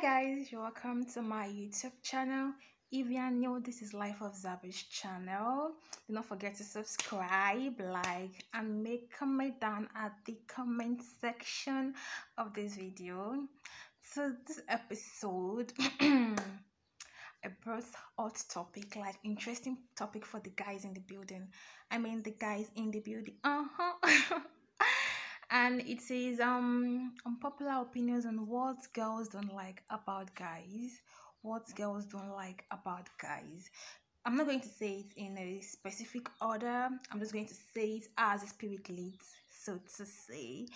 Hi guys, you're welcome to my YouTube channel. If you are new, this is Life of Zabby's channel. Do not forget to subscribe, like, and make comment down at the comment section of this video. So this episode I brought hot topic, like interesting topic for the guys in the building. I mean the guys in the building. And it says unpopular opinions on what girls don't like about guys. What girls don't like about guys. I'm not going to say it in a specific order. I'm just going to say it as the spirit leads, so to say.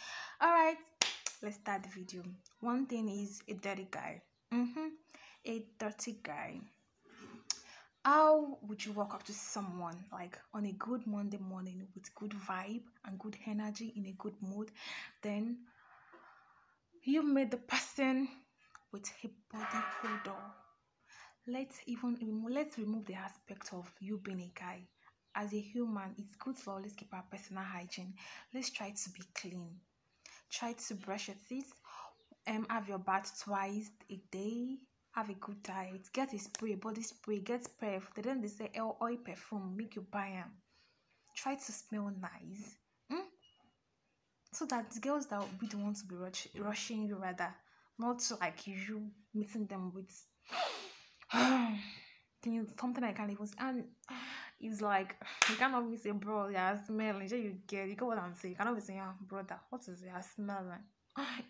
Alright, let's start the video. One thing is a dirty guy. A dirty guy. How would you walk up to someone like on a good Monday morning with good vibe and good energy, in a good mood, then you meet the person with a body odor? Let's remove the aspect of you being a guy. As a human, it's good to always keep our personal hygiene. Let's try to be clean. Try to brush your teeth. Have your bath twice a day. Have a good diet, get a spray, body spray, get perf. Then they say oil perfume, make you buy them. Try to smell nice. So that the girls that will be the ones to be rushing you, rather, not like you meeting them with something I can't even see. And it's like, you cannot be saying, bro, you're smelling. You get what I'm saying. You cannot be saying, yeah, brother, what is your smelling?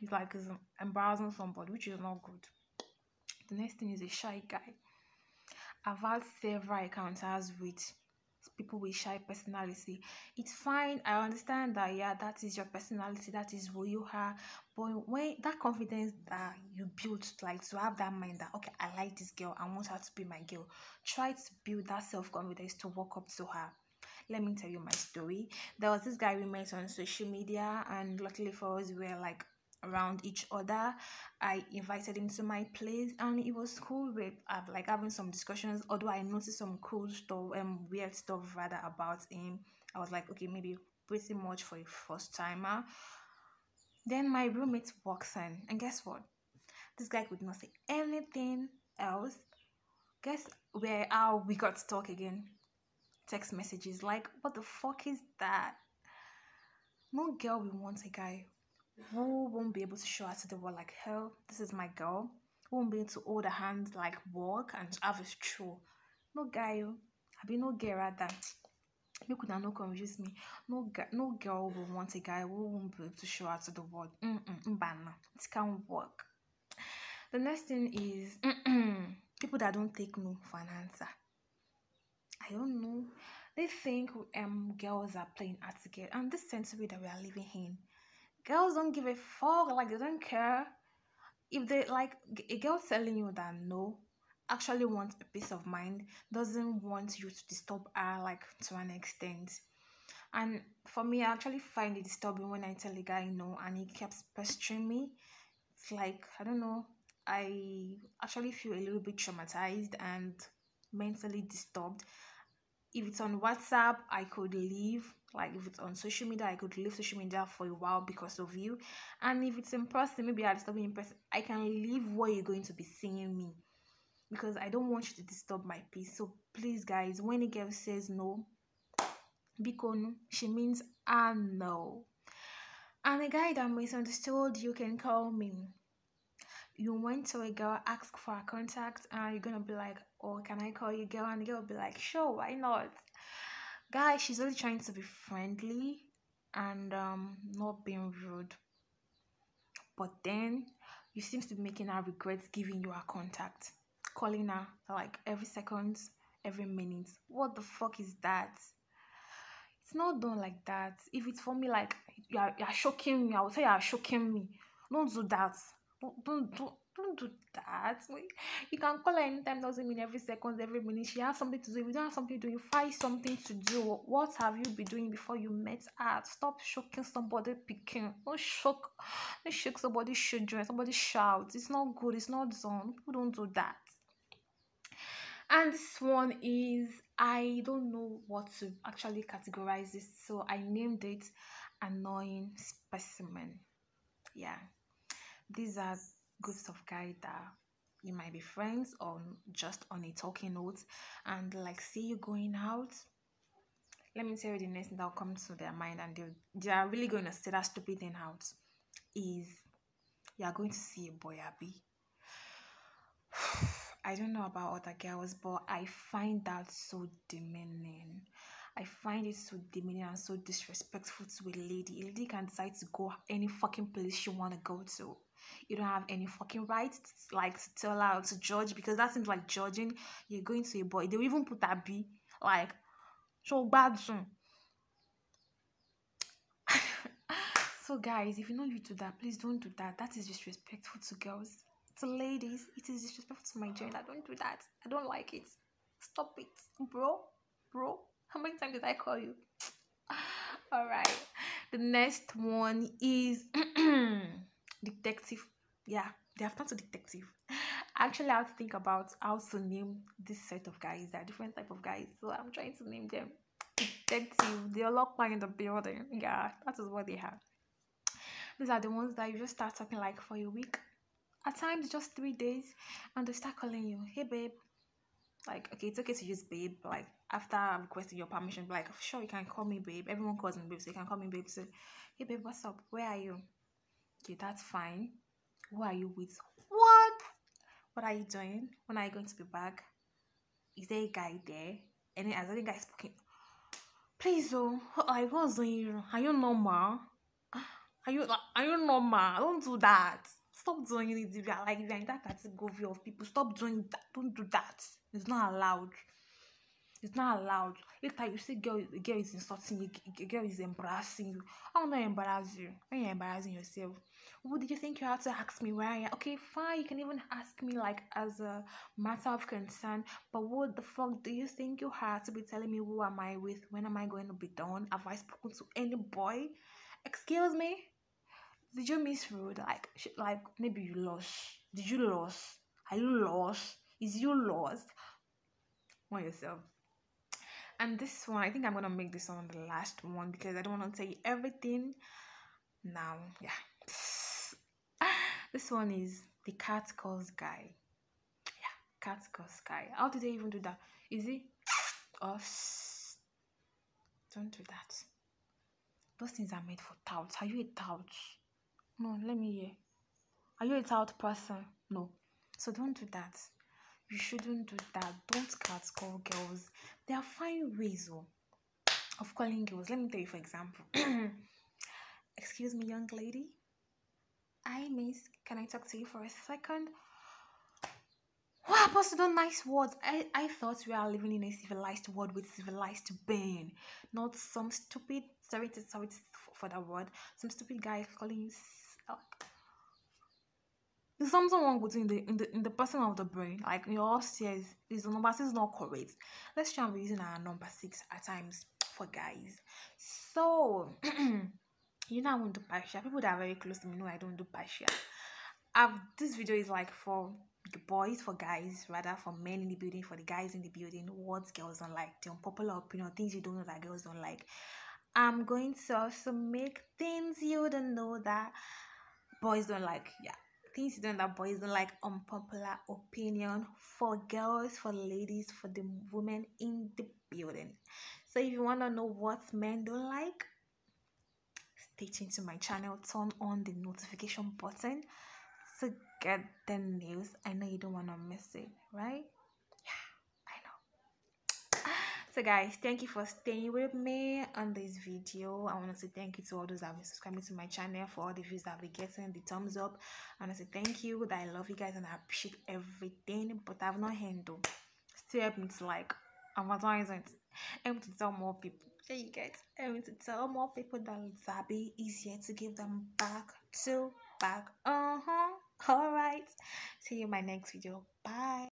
It's like it's embarrassing somebody, which is not good. The next thing is a shy guy. I've had several encounters with people with shy personality. It's fine, I understand that, yeah, that is your personality, that is who you are. But when that confidence that you built, like to have that mind that, okay, I like this girl, I want her to be my girl. Try to build that self-confidence to walk up to her. Let me tell you my story. There was this guy we met on social media, and luckily for us, we were like around each other. I invited him to my place, and it was cool with like having some discussions, although I noticed some cool stuff and weird stuff rather about him. I was like, okay, maybe pretty much for a first timer. Then my roommate walks in, and guess what? This guy could not say anything else. Guess where how we got to talk again? Text messages. Like, what the fuck is that? No girl will want a guy who won't be able to show her to the world like, hell, this is my girl. Who won't be able to hold her hand, like, walk and have a stroll. No guy, I mean, no girl rather. You could not confuse me. No girl will want a guy who won't be able to show her to the world. It can't work. The next thing is people that don't take no for an answer. I don't know. They think girls are playing at the game, and this century that we are living in, girls don't give a fuck, like they don't care. If they like a girl telling you that no, actually wants a peace of mind, doesn't want you to disturb her, like to an extent. And for me, I actually find it disturbing when I tell a guy no and he keeps pestering me. It's like, I don't know, I actually feel a little bit traumatized and mentally disturbed. If it's on WhatsApp, I could leave. Like, if it's on social media, I could leave social media for a while because of you. And if it's in person, maybe I'll stop being in person. I can leave where you're going to be seeing me, because I don't want you to disturb my peace. So please, guys, when a girl says no, because she means I know. And a guy that misunderstood, you can call me. You went to a girl, ask for a contact, and you're gonna be like, oh, can I call you, girl? And the girl will be like, sure, why not? Guy, she's only trying to be friendly and not being rude. But then you seem to be making her regret giving you her contact, calling her like every second, every minute. What the fuck is that? It's not done like that. If it's for me, like you're shocking me, I will say you're shocking me. Don't do that. Don't do that. You can call her anytime, doesn't mean every second, every minute. She has something to do. If you don't have something to do, you find something to do. What have you been doing before you met her? Stop shocking somebody picking. Don't shake somebody's children, somebody shouts. It's not good, it's not done. People don't do that. And this one is, I don't know what to actually categorize this, so I named it annoying specimen. Yeah. These are groups of guys that You might be friends or just on a talking note, and like see you going out. Let me tell you the next thing that will come to their mind, and they are really going to say that stupid thing out, is you are going to see a boy, Abi. I don't know about other girls, but I find that so demeaning. I find it so demeaning and so disrespectful to a lady. A lady can decide to go any fucking place she want to go to. You don't have any fucking right to, like, to tell her to judge, because that seems like judging. You're going to a boy. They will even put that B, like, so bad soon. So guys, if you know you do that, please don't do that. That is disrespectful to girls. To ladies, it is disrespectful to my gender. Don't do that. I don't like it. Stop it, bro. How many times did I call you? All right, the next one is detective. Yeah, they have turned to detective. Actually, I have to think about how to name this set of guys. There are different type of guys, so I'm trying to name them. Detective, they're locked in the building. Yeah, that is what they have. These are the ones that you just start talking like for a week, at times just 3 days, and they start calling you, hey babe. Like, okay, it's okay to use babe, like, after I'm requesting your permission, like, sure, you can call me babe. Everyone calls me babe, so you can call me babe. So, hey babe, what's up? Where are you? Okay, that's fine. Who are you with? What are you doing? When are you going to be back? Is there a guy there? And then as other guys speaking, please, oh, like, what's doing you? Are you normal? Are you normal? Don't do that. Stop doing it. If you are like, if you are in that category of people, stop doing that. Don't do that. It's not allowed. It's not allowed. Later you say girl is insulting you, girl is embarrassing you. I will not embarrass you when you're embarrassing yourself. What did you think you had to ask me where I am? Okay, fine, you can even ask me like as a matter of concern, but what the fuck do you think you had to be telling me who am I with? When am I going to be done? Have I spoken to any boy? Excuse me? Did you miss road? Like maybe you lost. Did you lost? Are you lost? Is you lost? Want yourself. And this one, I think I'm gonna make this one the last one because I don't want to tell you everything now. Yeah. This one is the cat calls guy. Yeah, cat calls guy. How do they even do that? Is it us? Don't do that. Those things are made for touts. Are you a tout? No, let me hear. Are you a tout person? No. So don't do that. You shouldn't do that. Don't cat call girls. There are fine ways of calling girls. Let me tell you, for example. Excuse me, young lady. I miss. Can I talk to you for a second? Wow, Apostle, those nice words. I thought we are living in a civilized world with civilized being. Not some stupid, sorry for that word, some stupid guy calling you. There's something wrong with in the person of the brain. Like, you all says, this number 6 is not correct. Let's try and be using our number 6 at times for guys. So, you know I won't do partial. People that are very close to me know I don't do partial. This video is like for the boys, for guys, rather, for men in the building, for the guys in the building, what girls don't like, the unpopular opinion, things you don't know that girls don't like. I'm going to also make things you don't know that boys don't like. Yeah, things you don't know that boys don't like, unpopular opinion for girls, for ladies, for the women in the building. So if you want to know what men don't like, stay tuned to my channel, turn on the notification button to get the news. I know you don't want to miss it, right? So guys, thank you for staying with me on this video. I want to say thank you to all those that have been subscribing to my channel, for all the views that I've been getting, the thumbs up. I want to say thank you, that I love you guys and I appreciate everything, but I've not handled. Still helping to like advertisement. I'm to tell more people. There you guys. I'm to tell more people that Zabby is here to give them back. Alright. See you in my next video. Bye.